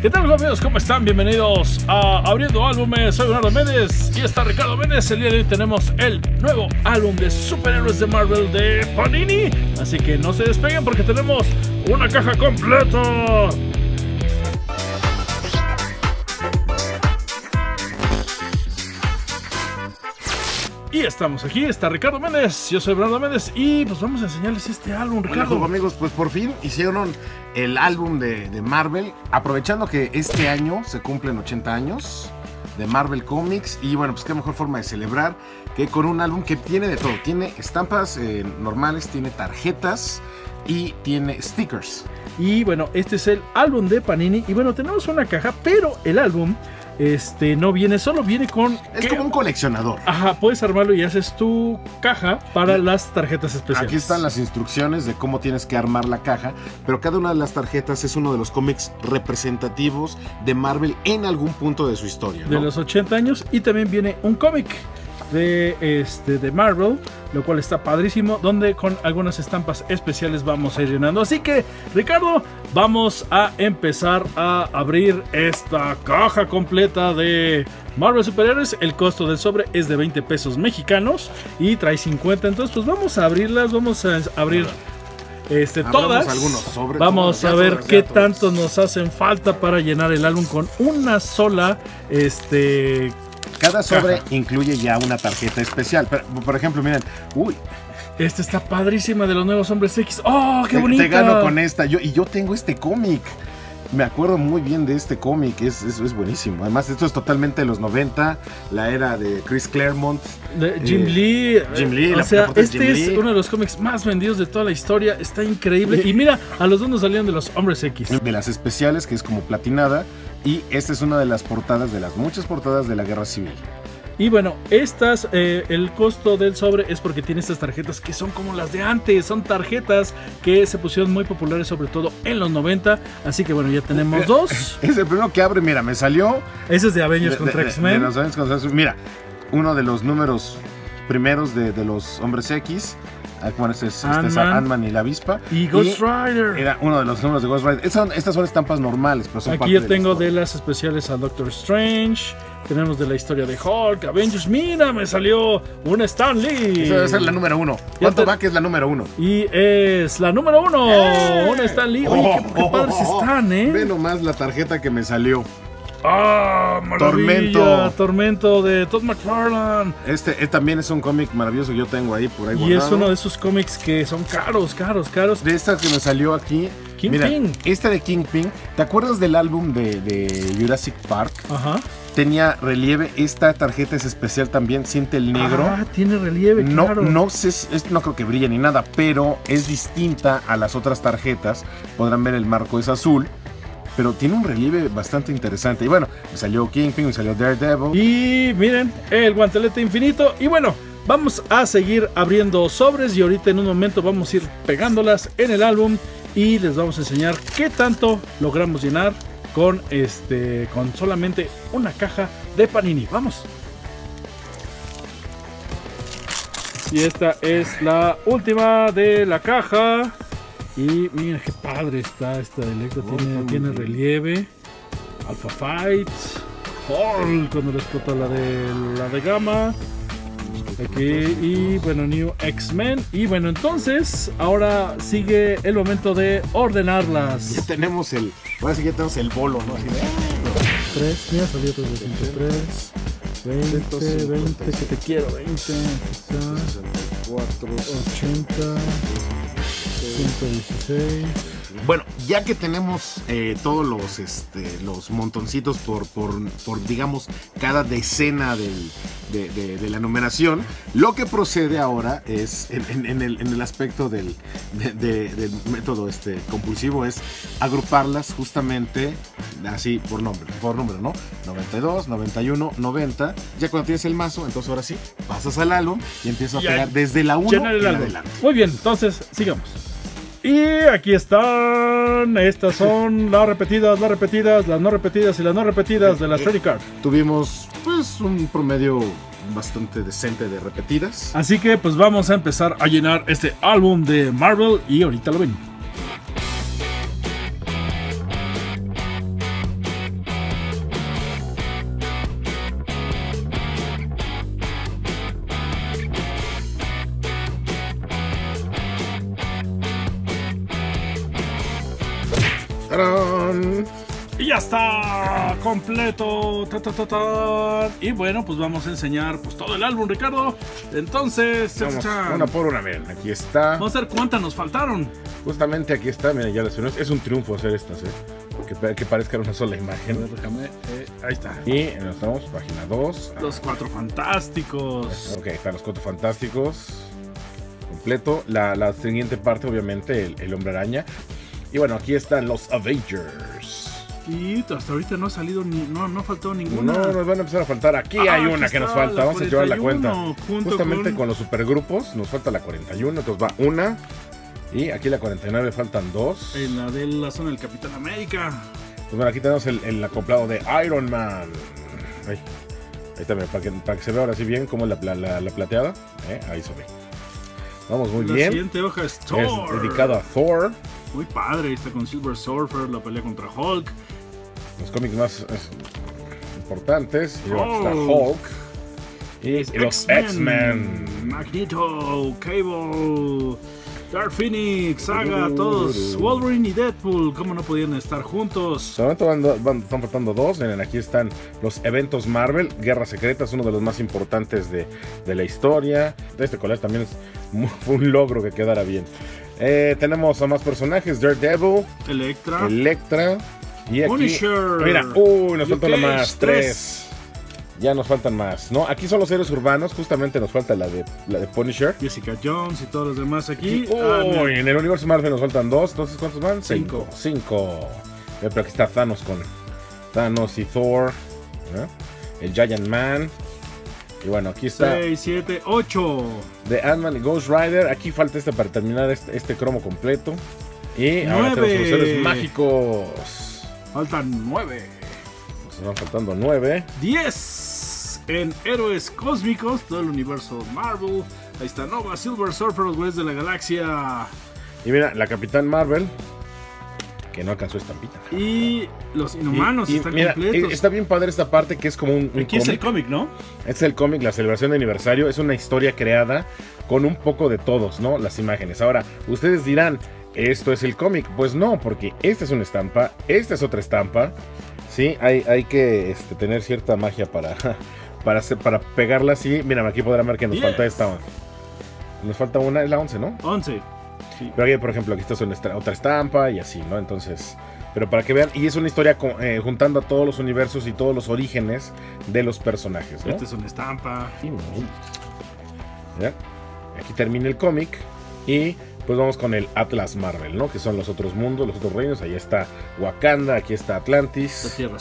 ¿Qué tal, amigos? ¿Cómo están? Bienvenidos a Abriendo Álbumes. Soy Leonardo Méndez y está Ricardo Méndez. El día de hoy tenemos el nuevo álbum de superhéroes de Marvel de Panini. Así que no se despeguen porque tenemos una caja completa. Y estamos aquí, está Ricardo Méndez, yo soy Ebrardo Méndez y pues vamos a enseñarles este álbum, Ricardo. Hola, amigos, pues por fin hicieron el álbum de Marvel, aprovechando que este año se cumplen 80 años de Marvel Comics y bueno, pues qué mejor forma de celebrar que con un álbum que tiene de todo, tiene estampas normales, tiene tarjetas y tiene stickers. Y bueno, este es el álbum de Panini y bueno, tenemos una caja, pero el álbum... no viene solo, viene con... Es como un coleccionador. Ajá, puedes armarlo y haces tu caja para las tarjetas especiales. Aquí están las instrucciones de cómo tienes que armar la caja, pero cada una de las tarjetas es uno de los cómics representativos de Marvel en algún punto de su historia, ¿no? De los 80 años, y también viene un cómic de Marvel, lo cual está padrísimo, donde con algunas estampas especiales vamos a ir llenando. Así que, Ricardo, vamos a empezar a abrir esta caja completa de Marvel Superhéroes. El costo del sobre es de 20 pesos mexicanos y trae 50. Entonces, pues vamos a abrirlas, vamos a abrir todas. Vamos a ver qué tanto nos hacen falta para llenar el álbum con una sola Cada sobre incluye ya una tarjeta especial. Pero, por ejemplo, miren, uy, esta está padrísima de los nuevos Hombres X. ¡Oh, qué bonita! Te gano con esta. Y yo tengo este cómic. Me acuerdo muy bien de este cómic, es buenísimo. Además, esto es totalmente de los 90, la era de Chris Claremont. De Jim Lee. Jim Lee, o sea, este es uno de los cómics más vendidos de toda la historia. Está increíble. Y mira, a los dos nos salieron de los Hombres X. De las especiales, que es como platinada. Y esta es una de las portadas, de las muchas portadas de la Guerra Civil. Y bueno, estas, el costo del sobre es porque tiene estas tarjetas que son como las de antes. Son tarjetas que se pusieron muy populares, sobre todo en los 90. Así que bueno, ya tenemos dos. Es el primero que abre, mira, me salió. Ese es de Avengers contra X-Men. Mira, uno de los números primeros de los Hombres X. Bueno, este es Ant-Man y la avispa. Y Ghost Rider. Era uno de los números de Ghost Rider. Estas son estampas normales, pero son aquí parte yo tengo de las especiales a Doctor Strange. Tenemos de la historia de Hulk, Avengers. Mira, me salió una Stan Lee. Esa debe ser la número uno. ¿Cuánto va que es la número uno? Y es la número uno. Una Stan Lee. Oye, qué padres están, ¿eh? Ve nomás la tarjeta que me salió. ¡Ah, maravilla! Tormento de Todd McFarlane. Este también es un cómic maravilloso que yo tengo ahí por ahí guardado. Y es uno de esos cómics que son caros. De esta que me salió aquí. Kingpin. Esta de Kingpin. ¿Te acuerdas del álbum de Jurassic Park? Ajá. Tenía relieve. Esta tarjeta es especial también. Siente el negro. Ah, tiene relieve, claro. No sé, no creo que brille ni nada, pero es distinta a las otras tarjetas. Podrán ver el marco es azul. Pero tiene un relieve bastante interesante. Y bueno, me salió Kingpin, me salió Daredevil. Y miren, el guantelete infinito. Y bueno, vamos a seguir abriendo sobres. Y ahorita en un momento vamos a ir pegándolas en el álbum. Y les vamos a enseñar qué tanto logramos llenar con solamente una caja de Panini. Vamos. Y esta es la última de la caja. Y mira qué padre está esta de Electro, tiene relieve, Alpha Fight, Hulk cuando le explota la de Gamma, aquí, y bueno, New X-Men. Y bueno, entonces ahora sigue el momento de ordenarlas. Ya tenemos el bolo, ¿no? 3, mira, salió 303, 20, que te quiero, 20, 64, 80... 116. Bueno, ya que tenemos todos los montoncitos por digamos cada decena de la numeración, lo que procede ahora es en el aspecto del método compulsivo es agruparlas justamente así por número, ¿no? 92, 91, 90. Ya cuando tienes el mazo, entonces ahora sí pasas al álbum y empiezas a pegar desde la 1 en adelante. Muy bien, entonces sigamos. Y aquí están, estas son las repetidas, las no repetidas y las no repetidas de las trading card. Tuvimos pues un promedio bastante decente de repetidas. Así que pues vamos a empezar a llenar este álbum de Marvel y ahorita lo ven. ¡Tarán! Y ya está completo. Y bueno, pues vamos a enseñar pues todo el álbum, Ricardo. Entonces, vamos una por una, miren, aquí está. Vamos a ver cuántas nos faltaron. Justamente aquí está, miren, ya las unimos. Es un triunfo hacer estas, que parezca una sola imagen. Ver, déjame, ahí está. Y nos damos página 2. Los Cuatro Fantásticos. Ok, están los Cuatro Fantásticos. Completo. La siguiente parte, obviamente, el Hombre Araña. Y bueno, aquí están los Avengers. Y hasta ahorita no ha salido, no ha faltado ninguna. No, nos van a empezar a faltar. Aquí hay una que nos falta, vamos a llevar la cuenta. Justamente con los supergrupos nos falta la 41, entonces va una. Y aquí la 49 faltan dos. En la de la zona del Capitán América. Pues bueno, aquí tenemos el acoplado de Iron Man. Ahí está, para que se vea ahora sí bien cómo es la plateada. Ahí se ve. Vamos muy bien. La siguiente hoja es Thor. Es dedicado a Thor. Muy padre, está con Silver Surfer, la pelea contra Hulk. Los cómics más importantes. Y luego está Hulk. Y los X-Men. Magneto, Cable, Dark Phoenix, Saga, todos. Wolverine y Deadpool. ¿Cómo no podían estar juntos? Solamente están faltando dos. Miren, aquí están los eventos Marvel. Guerra Secreta es uno de los más importantes de la historia. Este collage también fue un logro que quedara bien. Tenemos a más personajes. Daredevil, Electra. Y aquí, Punisher. Mira, nos faltan más. Tres. Ya nos faltan más, ¿no? Aquí son los héroes urbanos. Justamente nos falta la de Punisher, Jessica Jones y todos los demás aquí. En el universo Marvel nos faltan dos. Entonces, ¿cuántos van? Cinco. Pero aquí está Thanos con Thanos y Thor, ¿no? El Giant Man. Y bueno, aquí está 6, 7, 8 de Ant-Man y Ghost Rider. Aquí falta esta para terminar este cromo completo. Y 9. Ahora tenemos los seres mágicos. Faltan 9. Nos van faltando 9. 10 en héroes cósmicos, todo el universo Marvel. Ahí está Nova, Silver Surfer, los güeyes de la galaxia. Y mira, la Capitán Marvel, que no alcanzó estampita. Y los inhumanos están completos. Está bien padre esta parte, que es como un aquí es el cómic, ¿no? Es el cómic, la celebración de aniversario. Es una historia creada con un poco de todos, ¿no? Las imágenes. Ahora, ustedes dirán, ¿esto es el cómic? Pues no, porque esta es una estampa, esta es otra estampa. Sí, hay que tener cierta magia para pegarla así. Mira, aquí podrán ver que nos falta esta. Nos falta una, es la 11, ¿no? 11. Sí. Pero aquí, por ejemplo, aquí está otra estampa y así, ¿no? Entonces, pero para que vean, y es una historia juntando a todos los universos y todos los orígenes de los personajes, ¿no? Esta es una estampa. Sí, ¿ya? Aquí termina el cómic y pues vamos con el Atlas Marvel, ¿no? Que son los otros mundos, los otros reinos. Ahí está Wakanda, aquí está Atlantis, la Tierra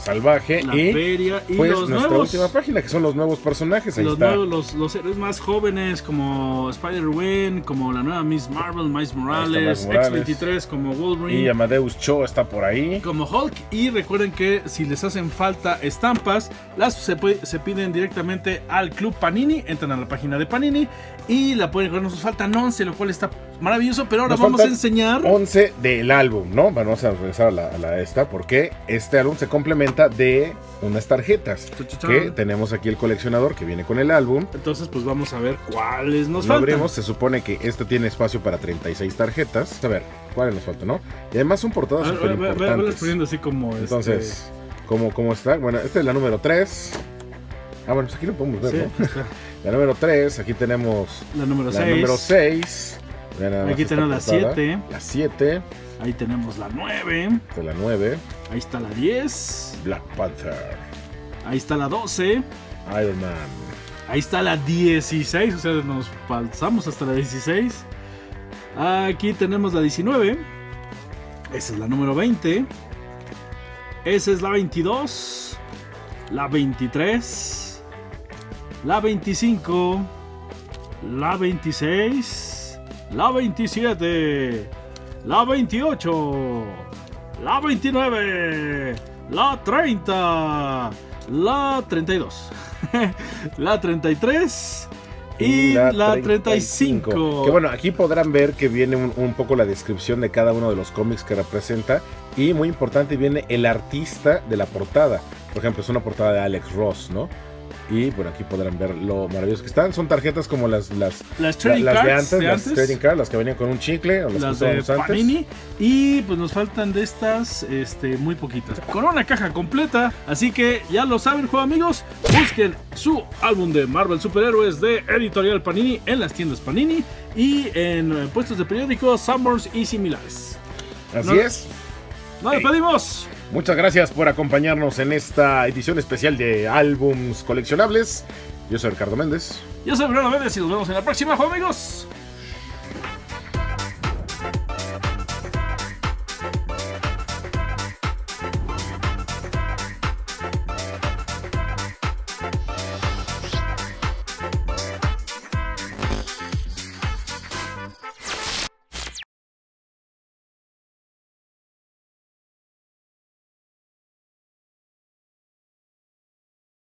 Salvaje, la Feria y pues, los nuestra nuevos, última página, que son los nuevos personajes. Ahí está. Los héroes más jóvenes como Spider-Gwen, como la nueva Miss Marvel, Miles Morales, X-23, como Wolverine. Y Amadeus Cho está por ahí. Como Hulk. Y recuerden que si les hacen falta estampas, se piden directamente al Club Panini. Entran a la página de Panini y la pueden encontrar. Nos faltan 11, lo cual está maravilloso, pero ahora nos vamos a enseñar 11 del álbum, ¿no? Vamos a regresar a esta, porque este álbum se complementa de unas tarjetas que tenemos aquí, el coleccionador que viene con el álbum. Entonces, pues vamos a ver cuáles nos faltan. Abrimos, se supone que este tiene espacio para 36 tarjetas. A ver, cuáles nos faltan, ¿no? Y además son portadas súper importantes. Poniendo así como entonces, ¿cómo está? Bueno, esta es la número 3. Ah, bueno, pues aquí lo podemos ver, sí, ¿no? La número 3, aquí tenemos la número 6. Aquí tenemos la 7. La 7. Ahí tenemos la 9. Esta es la 9. Ahí está la 10. Black Panther. Ahí está la 12. Iron Man. Ahí está la 16, o sea, nos pasamos hasta la 16. Aquí tenemos la 19. Esa es la número 20. Esa es la 22. La 23. La 25, la 26, la 27, la 28, la 29, la 30, la 32, la 33 y la 35. Que bueno, aquí podrán ver que viene un poco la descripción de cada uno de los cómics que representa. Y muy importante, viene el artista de la portada. Por ejemplo, es una portada de Alex Ross, ¿no? Y por aquí podrán ver lo maravilloso que están. Son tarjetas como las trading cards, las que venían con un chicle, o las de Panini antes. Y pues nos faltan de estas muy poquitas, con una caja completa. Así que ya lo saben, juego amigos, busquen su álbum de Marvel Superhéroes de Editorial Panini en las tiendas Panini y en puestos de periódicos, Sanborns y similares. Así es. Nos despedimos. Muchas gracias por acompañarnos en esta edición especial de álbums coleccionables. Yo soy Ricardo Méndez. Yo soy Bruno Méndez y nos vemos en la próxima, amigos.